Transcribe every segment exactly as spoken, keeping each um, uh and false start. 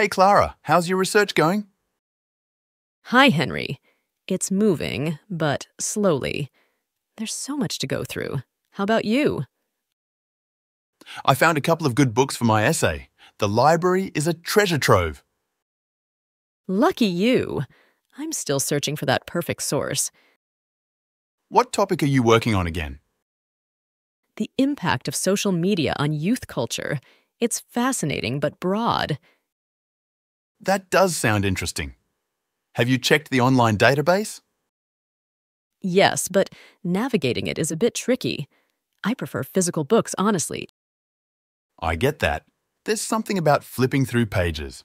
Hey, Clara, how's your research going? Hi, Henry. It's moving, but slowly. There's so much to go through. How about you? I found a couple of good books for my essay. The library is a treasure trove. Lucky you. I'm still searching for that perfect source. What topic are you working on again? The impact of social media on youth culture. It's fascinating but broad. That does sound interesting. Have you checked the online database? Yes, but navigating it is a bit tricky. I prefer physical books, honestly. I get that. There's something about flipping through pages.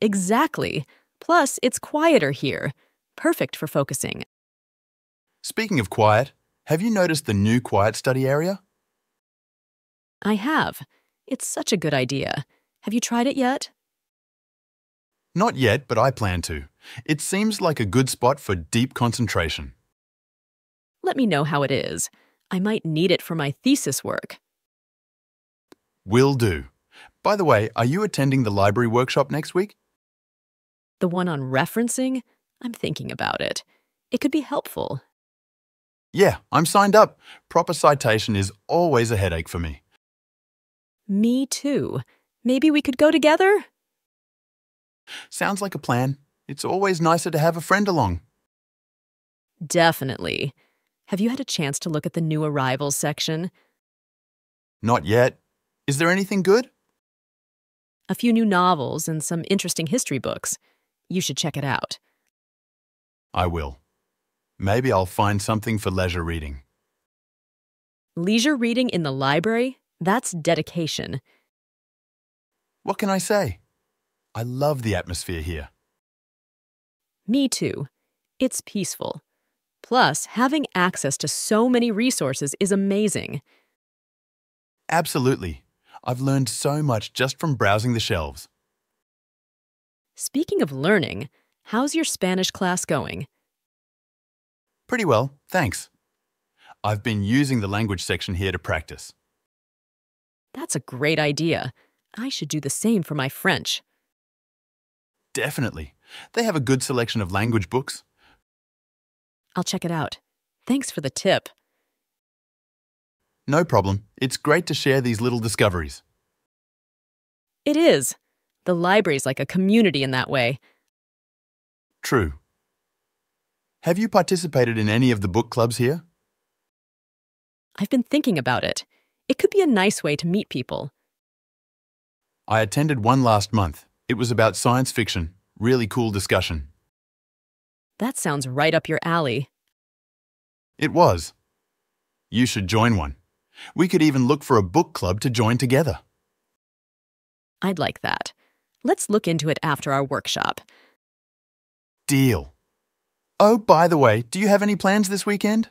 Exactly. Plus, it's quieter here. Perfect for focusing. Speaking of quiet, have you noticed the new quiet study area? I have. It's such a good idea. Have you tried it yet? Not yet, but I plan to. It seems like a good spot for deep concentration. Let me know how it is. I might need it for my thesis work. Will do. By the way, are you attending the library workshop next week? The one on referencing? I'm thinking about it. It could be helpful. Yeah, I'm signed up. Proper citation is always a headache for me. Me too. Maybe we could go together? Sounds like a plan. It's always nicer to have a friend along. Definitely. Have you had a chance to look at the new arrivals section? Not yet. Is there anything good? A few new novels and some interesting history books. You should check it out. I will. Maybe I'll find something for leisure reading. Leisure reading in the library? That's dedication. What can I say? I love the atmosphere here. Me too. It's peaceful. Plus, having access to so many resources is amazing. Absolutely. I've learned so much just from browsing the shelves. Speaking of learning, how's your Spanish class going? Pretty well, thanks. I've been using the language section here to practice. That's a great idea. I should do the same for my French. Definitely. They have a good selection of language books. I'll check it out. Thanks for the tip. No problem. It's great to share these little discoveries. It is. The library's like a community in that way. True. Have you participated in any of the book clubs here? I've been thinking about it. It could be a nice way to meet people. I attended one last month. It was about science fiction. Really cool discussion. That sounds right up your alley. It was. You should join one. We could even look for a book club to join together. I'd like that. Let's look into it after our workshop. Deal. Oh, by the way, do you have any plans this weekend?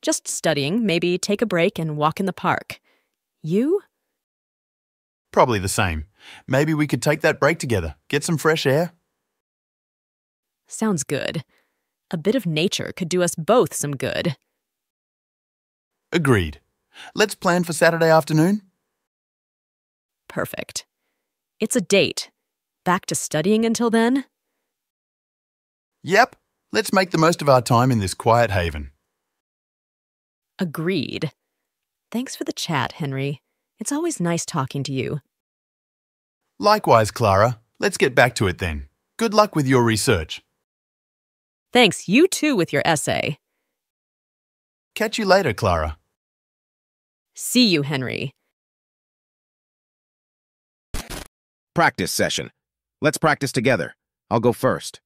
Just studying, maybe take a break and walk in the park. You? Probably the same. Maybe we could take that break together, get some fresh air. Sounds good. A bit of nature could do us both some good. Agreed. Let's plan for Saturday afternoon. Perfect. It's a date. Back to studying until then? Yep. Let's make the most of our time in this quiet haven. Agreed. Thanks for the chat, Henry. It's always nice talking to you. Likewise, Clara. Let's get back to it then. Good luck with your research. Thanks, you too with your essay. Catch you later, Clara. See you, Henry. Practice session. Let's practice together. I'll go first.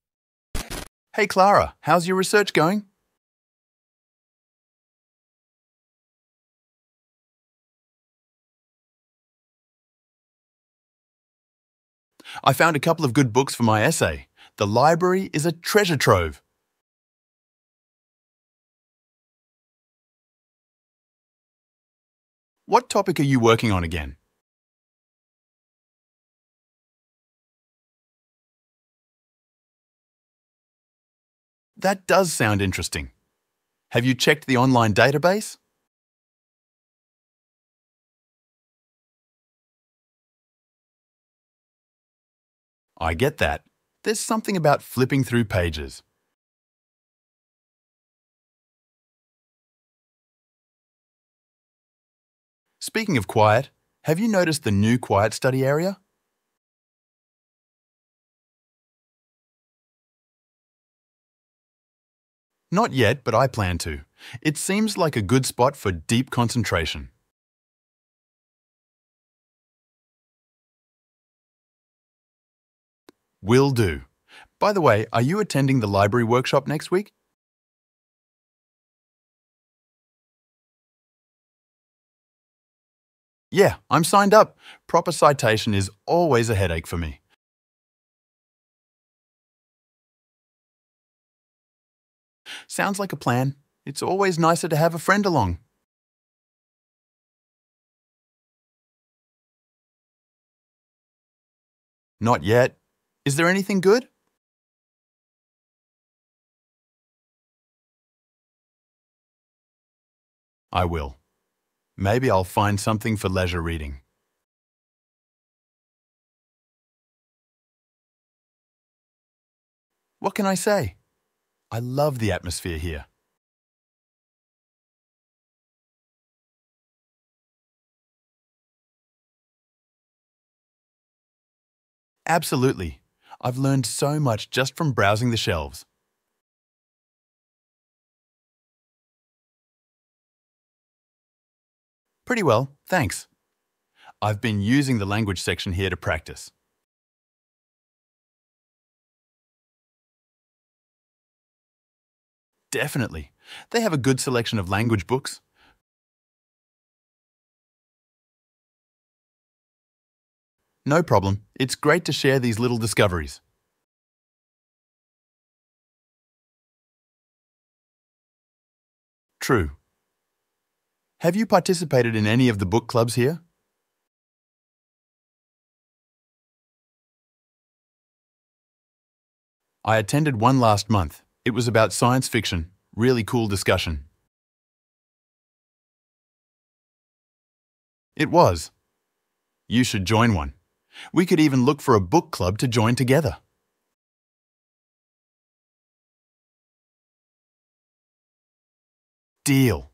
Hey, Clara, how's your research going? I found a couple of good books for my essay. The library is a treasure trove. What topic are you working on again? That does sound interesting. Have you checked the online database? I get that. There's something about flipping through pages. Speaking of quiet, have you noticed the new quiet study area? Not yet, but I plan to. It seems like a good spot for deep concentration. Will do. By the way, are you attending the library workshop next week? Yeah, I'm signed up. Proper citation is always a headache for me. Sounds like a plan. It's always nicer to have a friend along. Not yet. Is there anything good? I will. Maybe I'll find something for leisure reading. What can I say? I love the atmosphere here. Absolutely. I've learned so much just from browsing the shelves. Pretty well, thanks. I've been using the language section here to practice. Definitely. They have a good selection of language books. No problem. It's great to share these little discoveries. True. Have you participated in any of the book clubs here? I attended one last month. It was about science fiction. Really cool discussion. It was. You should join one. We could even look for a book club to join together. Deal.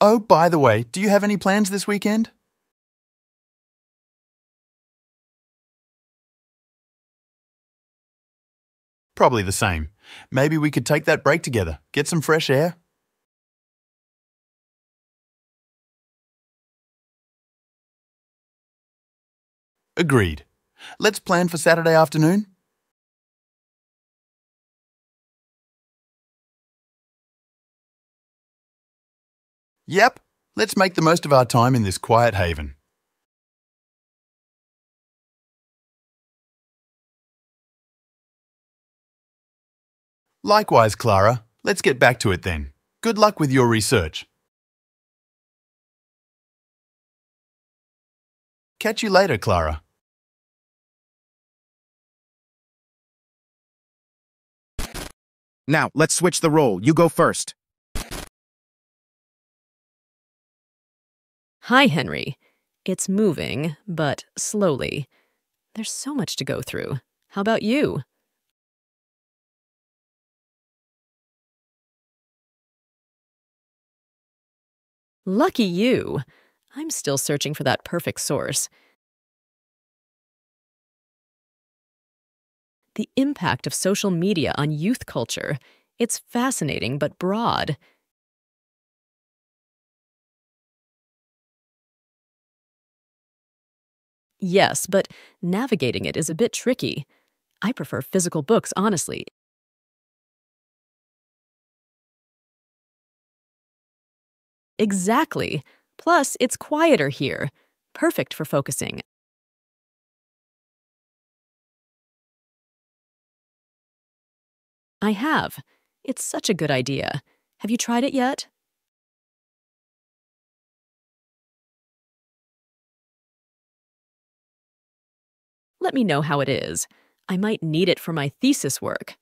Oh, by the way, do you have any plans this weekend? Probably the same. Maybe we could take that break together, get some fresh air. Agreed. Let's plan for Saturday afternoon. Yep, let's make the most of our time in this quiet haven. Likewise, Clara. Let's get back to it then. Good luck with your research. Catch you later, Clara. Now, let's switch the role. You go first. Hi, Henry. It's moving, but slowly. There's so much to go through. How about you? Lucky you. I'm still searching for that perfect source. The impact of social media on youth culture. It's fascinating but broad. Yes, but navigating it is a bit tricky. I prefer physical books, honestly. Exactly. Plus, it's quieter here. Perfect for focusing. I have. It's such a good idea. Have you tried it yet? Let me know how it is. I might need it for my thesis work.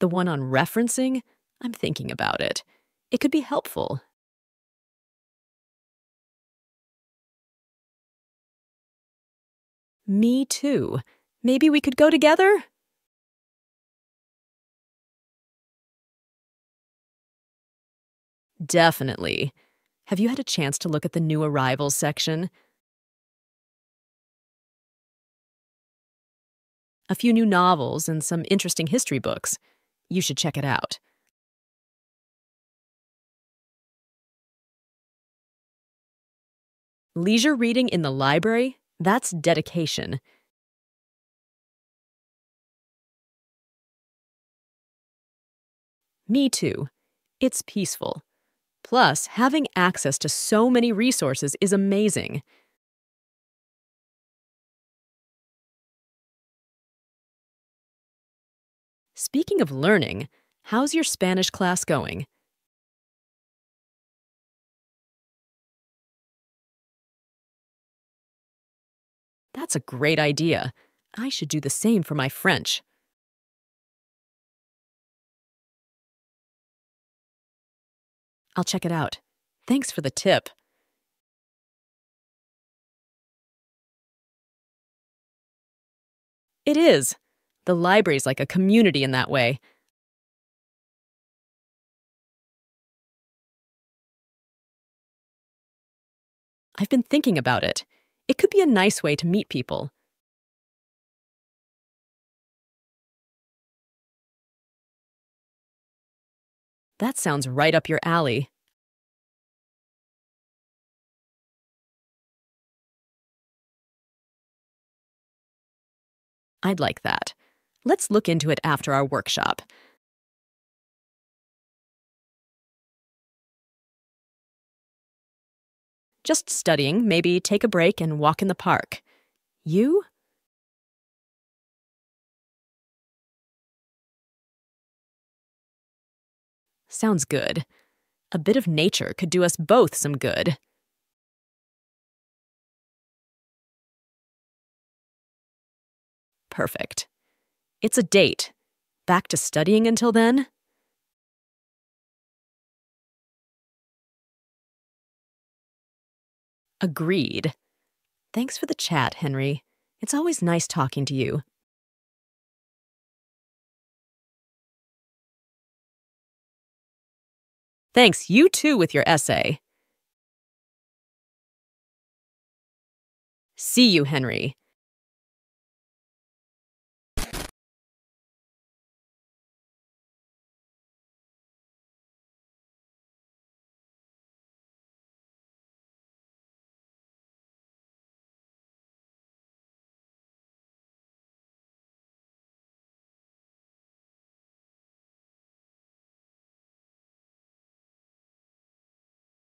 The one on referencing? I'm thinking about it. It could be helpful. Me too. Maybe we could go together? Definitely. Have you had a chance to look at the new arrivals section? A few new novels and some interesting history books. You should check it out. Leisure reading in the library? That's dedication. Me too. It's peaceful. Plus, having access to so many resources is amazing. Speaking of learning, how's your Spanish class going? That's a great idea. I should do the same for my French. I'll check it out. Thanks for the tip. It is. The library's like a community in that way. I've been thinking about it. It could be a nice way to meet people. That sounds right up your alley. I'd like that. Let's look into it after our workshop. Just studying, maybe take a break and walk in the park. You? Sounds good. A bit of nature could do us both some good. Perfect. It's a date. Back to studying until then? Agreed. Thanks for the chat, Henry. It's always nice talking to you. Thanks, you too, with your essay. See you, Henry.